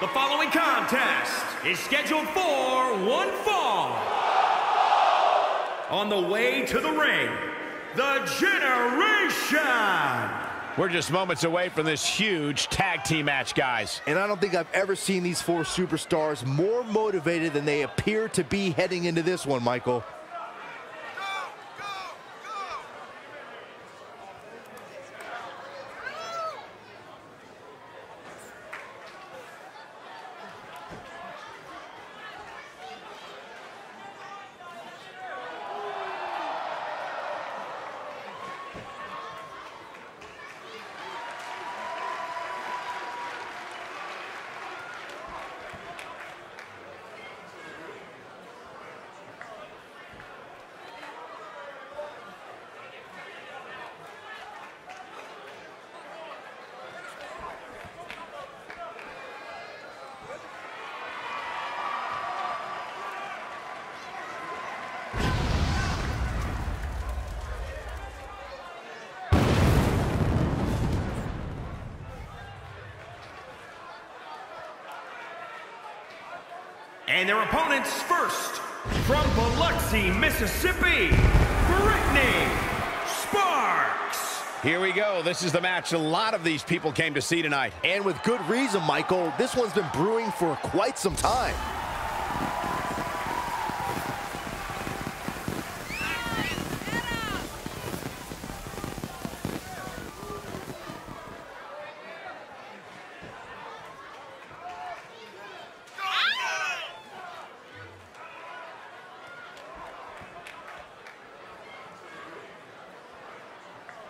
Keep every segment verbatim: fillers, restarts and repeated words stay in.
The following contest is scheduled for one fall. On the way to the ring, the Generation. We're just moments away from this huge tag team match, guys. And I don't think I've ever seen these four superstars more motivated than they appear to be heading into this one, Michael. And their opponents first, from Biloxi, Mississippi, Britney Spears. Here we go. This is the match a lot of these people came to see tonight. And with good reason, Michael. This one's been brewing for quite some time.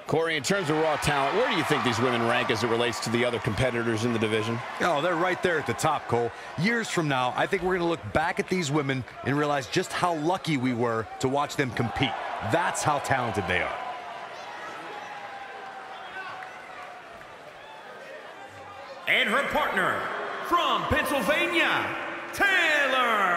Corey, in terms of raw talent, where do you think these women rank as it relates to the other competitors in the division? Oh, they're right there at the top, Cole. Years from now, I think we're going to look back at these women and realize just how lucky we were to watch them compete. That's how talented they are. And her partner, from Pennsylvania, Taylor.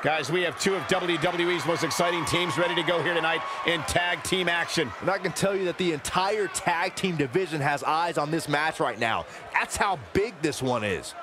Guys, we have two of W W E's most exciting teams ready to go here tonight in tag team action. And I can tell you that the entire tag team division has eyes on this match right now. That's how big this one is.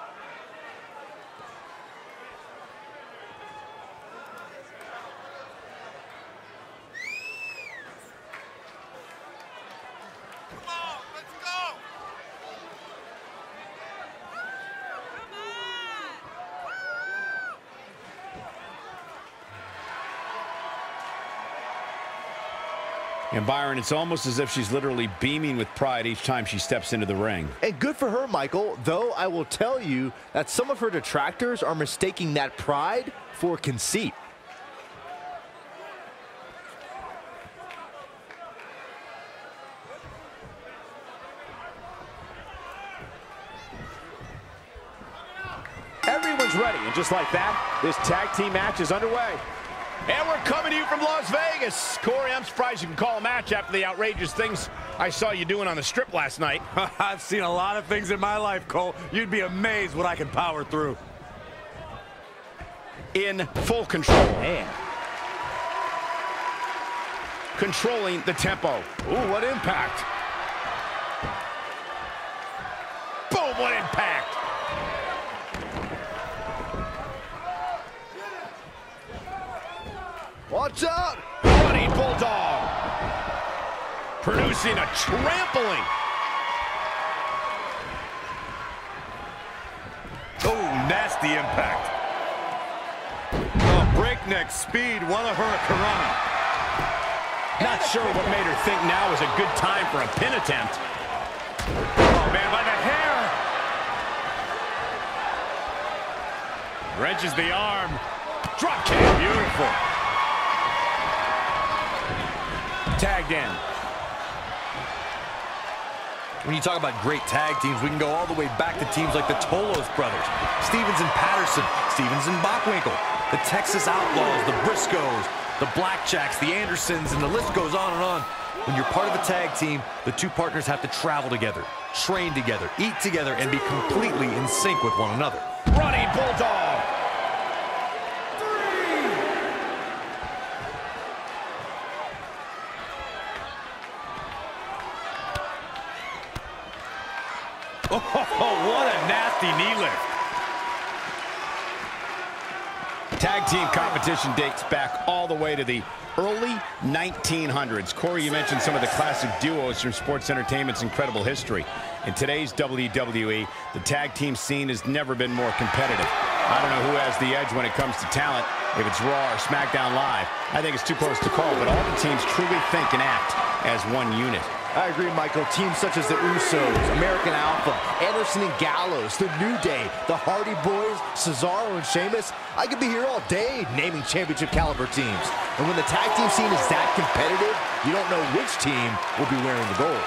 And Byron, it's almost as if she's literally beaming with pride each time she steps into the ring. And good for her, Michael, though I will tell you that some of her detractors are mistaking that pride for conceit. Everyone's ready, and just like that, this tag team match is underway. And we're coming to you from Las Vegas. Corey, I'm surprised you can call a match after the outrageous things I saw you doing on the strip last night. I've seen a lot of things in my life, Cole. You'd be amazed what I can power through. In full control. Man. Controlling the tempo. Ooh, what impact. Boom, what impact. Watch out! Bloody Bulldog. Producing a trampling. Oh, nasty impact. Oh, breakneck speed, one of her Hurricanrana. Not sure what made her think now was a good time for a pin attempt. Oh, man, by the hair. Wrenches the arm. Drop kick. Beautiful. Tagged in. When you talk about great tag teams, we can go all the way back to teams like the Tolos brothers, Stevens and Patterson, Stevens and Bockwinkel, the Texas Outlaws, the Briscoes, the Blackjacks, the Andersons, and the list goes on and on. When you're part of a tag team, the two partners have to travel together, train together, eat together, and be completely in sync with one another. Running Bulldog. Oh, what a nasty knee lift. Tag team competition dates back all the way to the early nineteen hundreds. Corey, you mentioned some of the classic duos from sports entertainment's incredible history. In today's W W E, the tag team scene has never been more competitive. I don't know who has the edge when it comes to talent, if it's Raw or SmackDown Live. I think it's too close to call, but all the teams truly think and act as one unit. I agree, Michael. Teams such as the Usos, American Alpha, Anderson and Gallows, The New Day, The Hardy Boys, Cesaro and Sheamus. I could be here all day naming championship caliber teams. And when the tag team scene is that competitive, you don't know which team will be wearing the gold.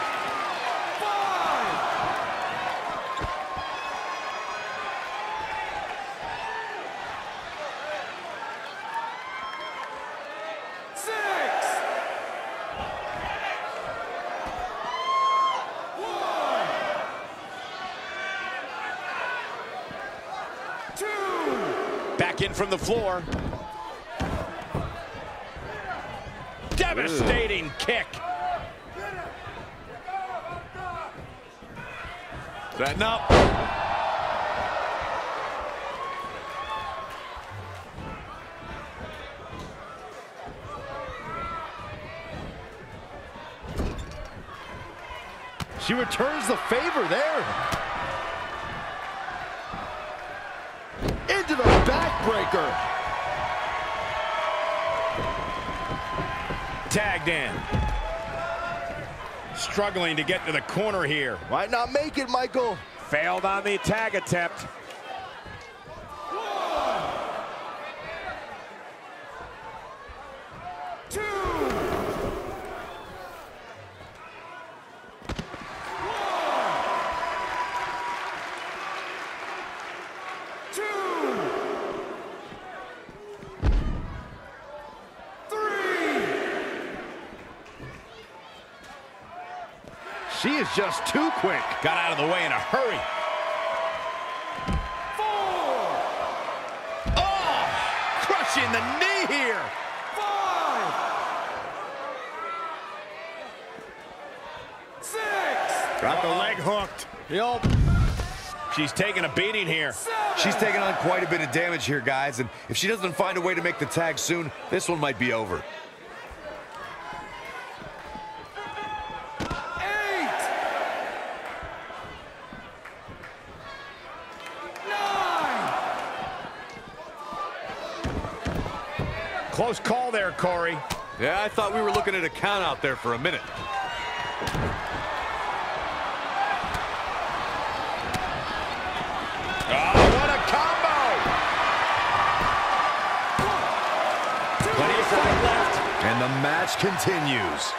Back in from the floor. Devastating Ugh. kick. Setting up. She returns the favor there. Backbreaker. Tagged in. Struggling to get to the corner here. Might not make it, Michael. Failed on the tag attempt. One. Two. One. Two. She is just too quick. Got out of the way in a hurry. Four. Oh, crushing the knee here. Five. Six. Got the leg hooked. Yup. She's taking a beating here. Seven. She's taking on quite a bit of damage here, guys. And if she doesn't find a way to make the tag soon, this one might be over. Close call there, Corey. Yeah, I thought we were looking at a count out there for a minute. Oh, what a combo! Plenty of time left. And the match continues.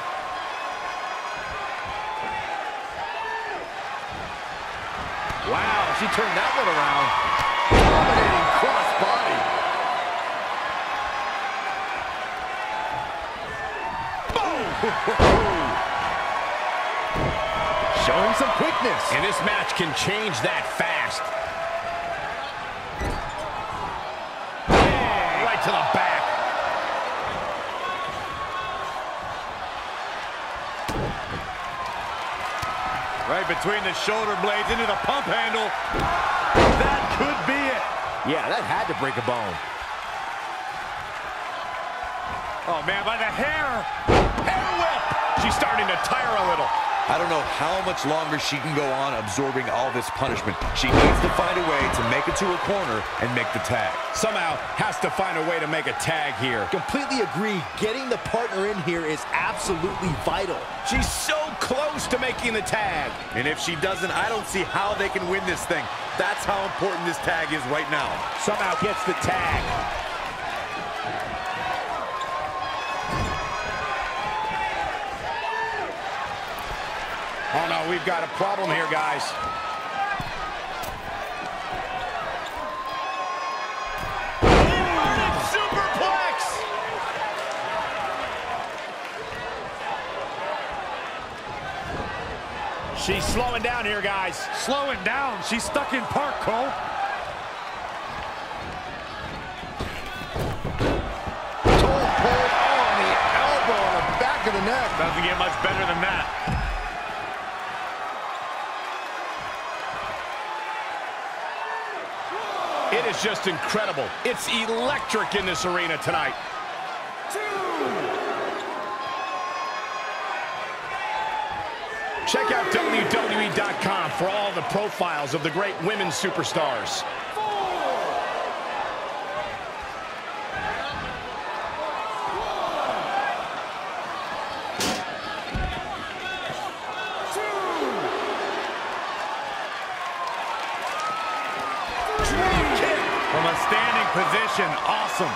Wow, she turned that one around. Dominating cross body. Showing some quickness. And this match can change that fast. Hey, right to the back. Right between the shoulder blades into the pump handle. That could be it. Yeah, that had to break a bone. Oh, man, by the hair. She's starting to tire a little. I don't know how much longer she can go on absorbing all this punishment. She needs to find a way to make it to her corner and make the tag. Somehow has to find a way to make a tag here. Completely agree. Getting the partner in here is absolutely vital. She's so close to making the tag. And if she doesn't, I don't see how they can win this thing. That's how important this tag is right now. Somehow gets the tag. Oh, no, we've got a problem here, guys. Inverted superplex! She's slowing down here, guys. Slowing down. She's stuck in park, Cole. Toe pull on the elbow on the back of the neck. Doesn't get much better than that. It is is just incredible. It's electric in this arena tonight. Two. Check out W W E dot com for all the profiles of the great women superstars. From a standing position, awesome.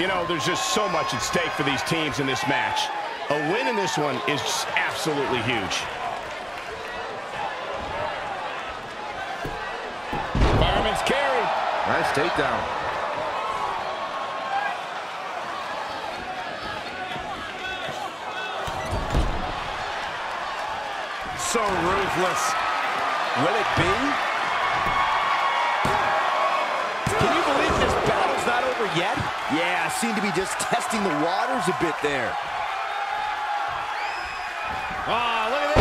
You know, there's just so much at stake for these teams in this match. A win in this one is just absolutely huge. Fireman's carry. Nice takedown. So ruthless. Will it be? Can you believe this battle's not over yet? Yeah, I seem to be just testing the waters a bit there. Oh, look at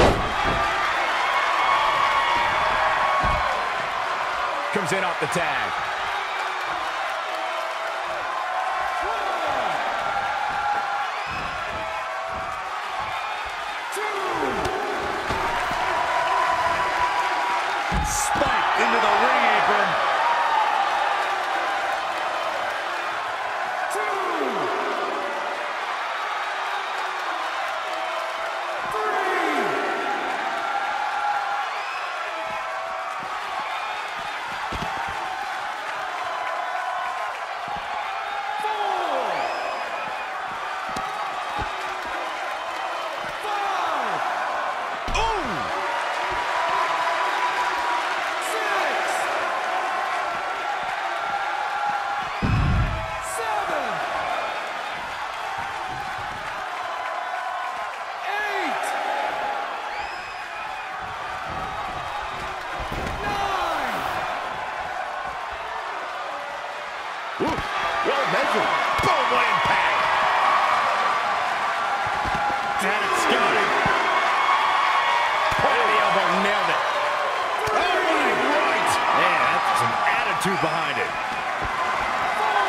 this. Comes in off the tag. Spiked into the ring apron. Two. Three. Four. Five. Ooh. Ooh, well measured. Boom, what impact. That is scary. Point of the elbow, nailed it. Three. Oh, my right. Man, that's some attitude behind it. Four.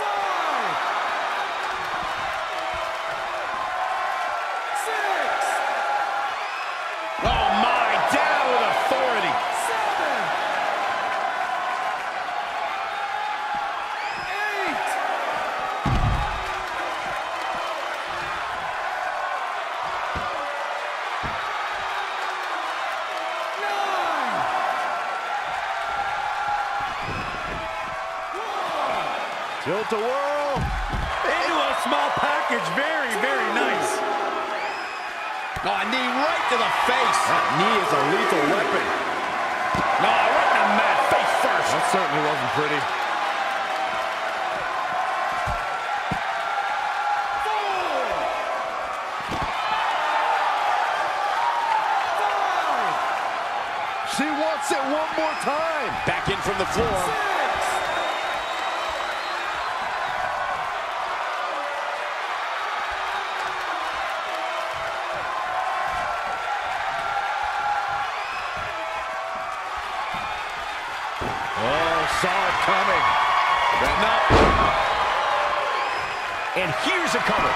Five. Six. Oh, my. Down with authority. Tilt a whirl into a small package. Very, very nice. Oh, a knee right to the face. That knee is a lethal weapon. No, right in the mat, face first. That certainly wasn't pretty. Four. Five. She wants it one more time. Back in from the floor. Six. Saw it coming. Not. And here's a cover.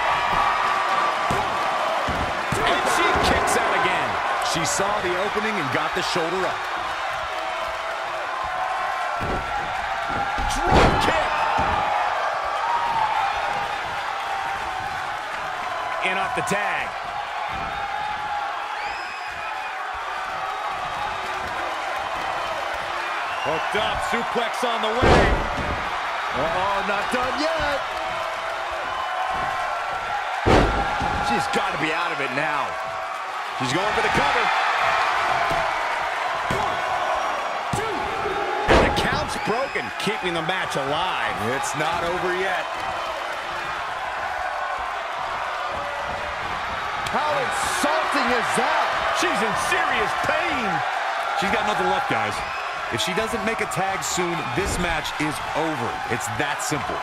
And she kicks out again. She saw the opening and got the shoulder up. Drop kick. And off the tag. Hooked up, suplex on the way. Uh-oh, not done yet. She's got to be out of it now. She's going for the cover. One, two. And the count's broken, keeping the match alive. It's not over yet. How insulting is that? She's in serious pain. She's got nothing left, guys. If she doesn't make a tag soon, this match is over. It's that simple.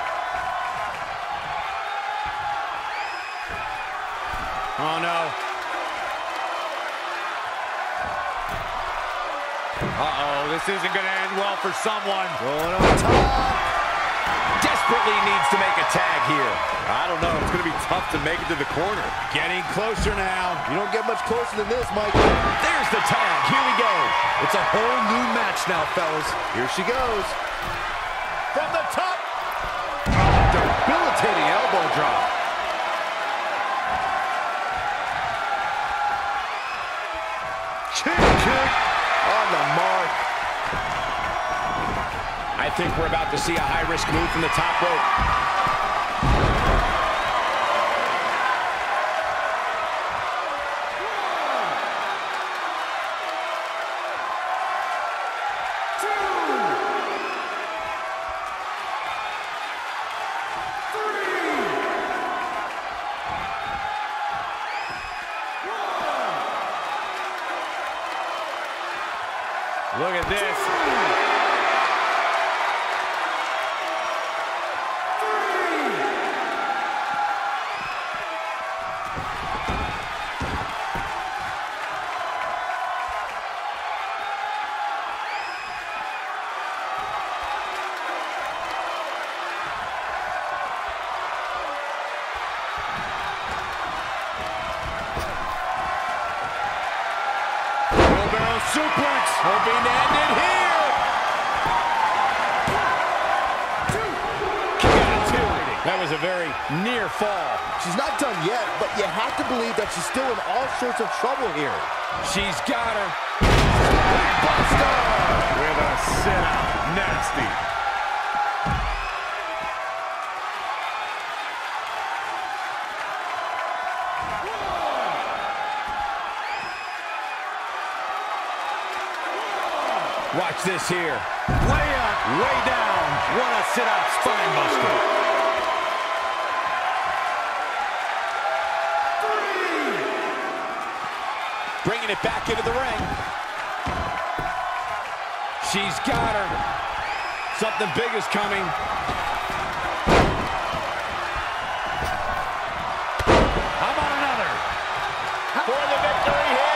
Oh, no. Uh-oh, this isn't going to end well for someone. Going on top. Desperately needs to make a tag here. I don't know. It's going to be tough to make it to the corner. Getting closer now. You don't get much closer than this, Mike. There's the tag. Here we go. It's a whole new match now, fellas. Here she goes. From the top. Oh, debilitating elbow drop. I think we're about to see a high-risk move from the top rope. Two. Three. One. Look at this. Two. Suplex, hoping to end it here. Two. That was a very near fall. She's not done yet, but you have to believe that she's still in all sorts of trouble here. She's got her. Buster with a sit-out. Nasty. Watch this here. Way up, way down. What a sit-out spine buster. Three. Bringing it back into the ring. She's got her. Something big is coming. How about another? For the victory here.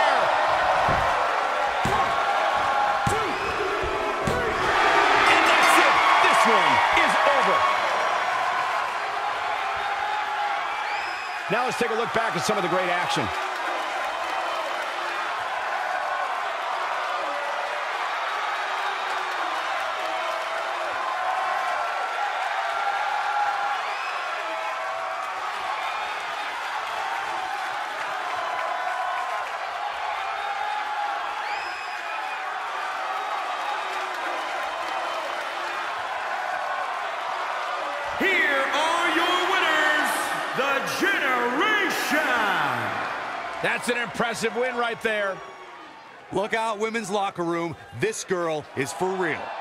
Now let's take a look back at some of the great action. That's an impressive win right there. Look out, women's locker room. This girl is for real.